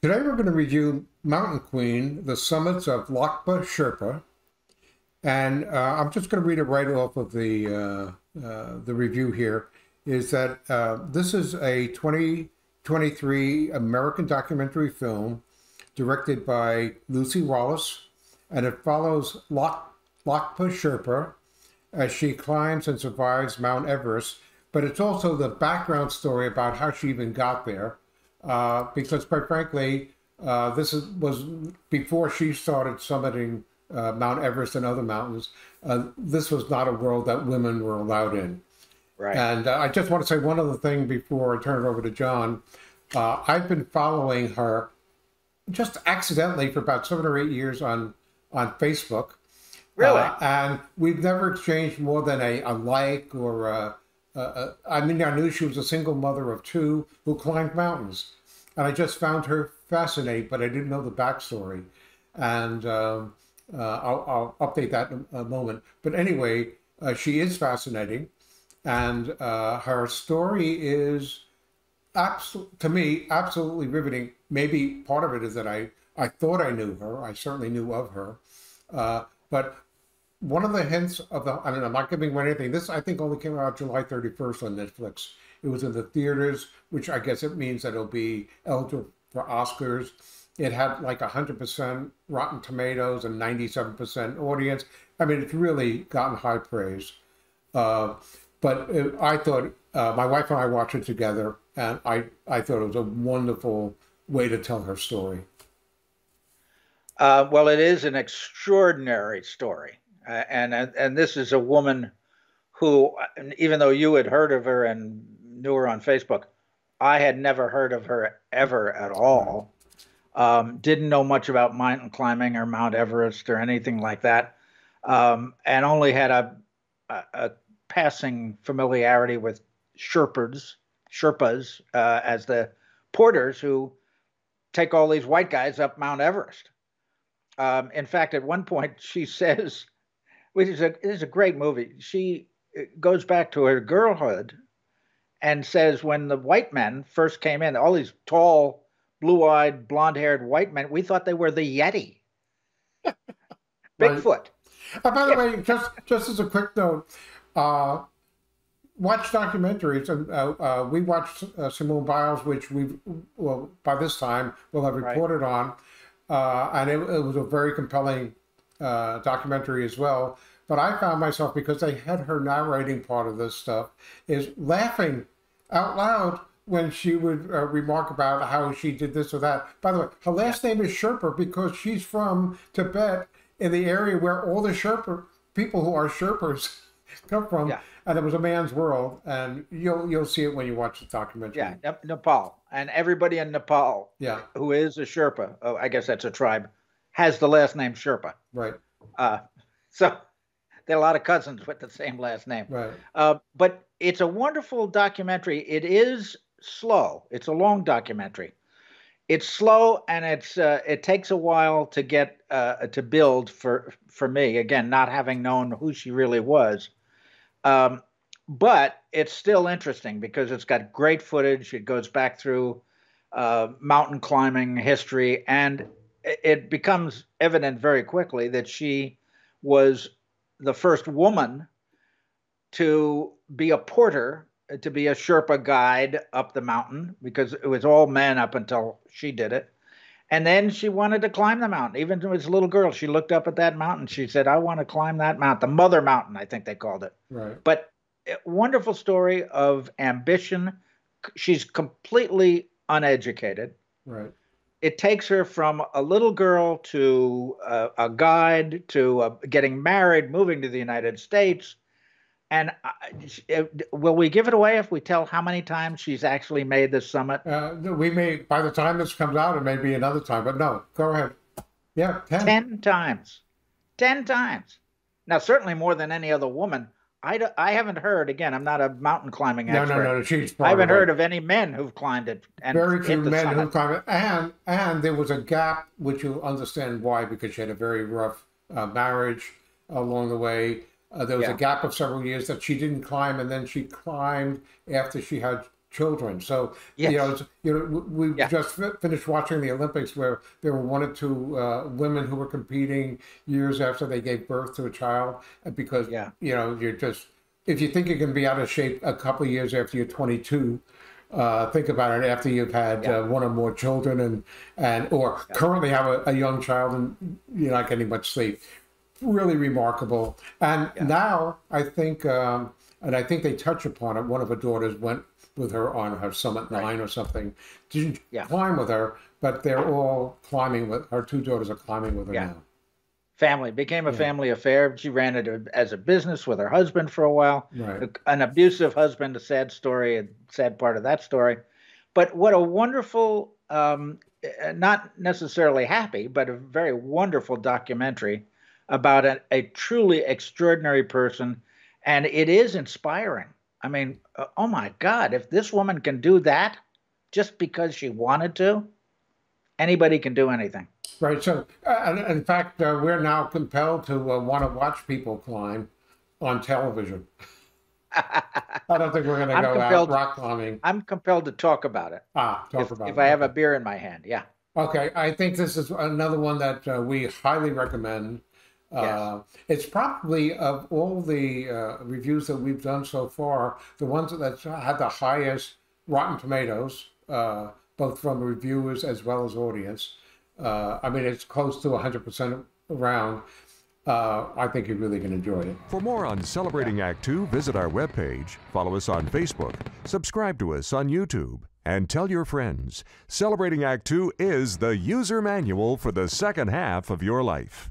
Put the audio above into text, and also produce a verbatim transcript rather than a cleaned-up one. Today we're going to review Mountain Queen, The Summits of Lhakpa Sherpa, and uh, I'm just going to read it right off of the, uh, uh, the review here, is that uh, this is a twenty twenty-three American documentary film directed by Lucy Wallace, and it follows Lhakpa Sherpa as she climbs and survives Mount Everest, but it's also the background story about how she even got there. Uh, because, quite frankly, uh, this is, was before she started summiting uh, Mount Everest and other mountains. Uh, this was not a world that women were allowed in. Right. And uh, I just want to say one other thing before I turn it over to John. Uh, I've been following her just accidentally for about seven or eight years on on Facebook. Really? Uh, and we've never exchanged more than a, a like or a... Uh, I mean, I knew she was a single mother of two who climbed mountains, and I just found her fascinating, but I didn't know the backstory, and um, uh, I'll, I'll update that in a moment. But anyway, uh, she is fascinating, and uh, her story is, to me, absolutely riveting. Maybe part of it is that I, I thought I knew her. I certainly knew of her, uh, but... One of the hints of the, I mean, I'm not giving away anything. This, I think, only came out July thirty-first on Netflix. It was in the theaters, which I guess it means that it'll be eligible for Oscars. It had like one hundred percent Rotten Tomatoes and ninety-seven percent audience. I mean, it's really gotten high praise. Uh, but it, I thought, uh, my wife and I watched it together, and I, I thought it was a wonderful way to tell her story. Uh, well, it is an extraordinary story. Uh, and and this is a woman who, even though you had heard of her and knew her on Facebook, I had never heard of her ever at all. Um, didn't know much about mountain climbing or Mount Everest or anything like that, um, and only had a, a, a passing familiarity with Sherpas, Sherpas uh, as the porters who take all these white guys up Mount Everest. Um, in fact, at one point she says, which is a, this is a great movie. She goes back to her girlhood and says when the white men first came in, all these tall, blue-eyed, blonde-haired white men, we thought they were the Yeti. Bigfoot. Right. Oh, by the way, just, just as a quick note, uh, watch documentaries. And, uh, uh, we watched uh, Simone Biles, which we, well, by this time, we'll have reported right. on. Uh, and it, it was a very compelling Uh, documentary as well, but I found myself, because they had her narrating part of this stuff, is laughing out loud when she would uh, remark about how she did this or that. By the way, her last name is Sherpa because she's from Tibet, in the area where all the Sherpa people who are Sherpas come from, yeah. and it was a man's world, and you'll you'll see it when you watch the documentary. Yeah, ne Nepal, and everybody in Nepal, yeah, who is a Sherpa, oh, I guess that's a tribe, has the last name Sherpa. Right. Uh, so there are a lot of cousins with the same last name. Right. Uh, but it's a wonderful documentary. It is slow. It's a long documentary. It's slow, and it's uh, it takes a while to get uh, to build for for me. Again, not having known who she really was, um, but it's still interesting because it's got great footage. It goes back through uh, mountain climbing history, and it becomes evident very quickly that she was the first woman to be a porter, to be a Sherpa guide up the mountain, because it was all men up until she did it. And then she wanted to climb the mountain. Even as a little girl, she looked up at that mountain. She said, I want to climb that mountain, the Mother Mountain, I think they called it. Right. But wonderful story of ambition. She's completely uneducated. Right. It takes her from a little girl to uh, a guide to uh, getting married, moving to the United States. And uh, will we give it away if we tell how many times she's actually made this summit? Uh, we may, by the time this comes out, it may be another time, but no, go ahead. Yeah, ten. ten times. Ten times. Now, certainly more than any other woman. I, do, I haven't heard, again, I'm not a mountain climbing expert. No, no, no, she's I haven't heard of any men who've climbed it. And very few men summit. who climbed it. And, and there was a gap, which you'll understand why, because she had a very rough uh, marriage along the way. Uh, there was yeah. a gap of several years that she didn't climb, and then she climbed after she had children. So, yes. you know, you know we yeah. just finished watching the Olympics where there were one or two uh, women who were competing years after they gave birth to a child because, yeah. you know, you're just, if you think you're going to be out of shape a couple of years after you're twenty-two, uh, think about it after you've had yeah. uh, one or more children and, and or yeah. currently have a, a young child and you're not getting much sleep. Really remarkable. And yeah. now I think, um, and I think they touch upon it, one of her daughters went with her on her Summit nine right. or something, didn't yeah. climb with her, but they're all climbing with, her two daughters are climbing with her yeah. now. Family, became a yeah. family affair. She ran it as a business with her husband for a while. Right. An abusive husband, a sad story, a sad part of that story. But what a wonderful, um, not necessarily happy, but a very wonderful documentary about a, a truly extraordinary person. And it is inspiring. I mean, oh my God, if this woman can do that just because she wanted to, anybody can do anything. Right. So, uh, in fact, uh, we're now compelled to uh, want to watch people climb on television. I don't think we're going to go out rock climbing. I'm compelled to talk about it. Ah, talk if, about if it. If I have a beer in my hand, yeah. Okay. I think this is another one that uh, we highly recommend. Yes. Uh, it's probably, of all the uh, reviews that we've done so far, the ones that had the highest Rotten Tomatoes, uh, both from reviewers as well as audience. Uh, I mean, it's close to one hundred percent around. Uh, I think you're really going to enjoy it. For more on Celebrating Act two, visit our webpage, follow us on Facebook, subscribe to us on YouTube, and tell your friends. Celebrating Act two is the user manual for the second half of your life.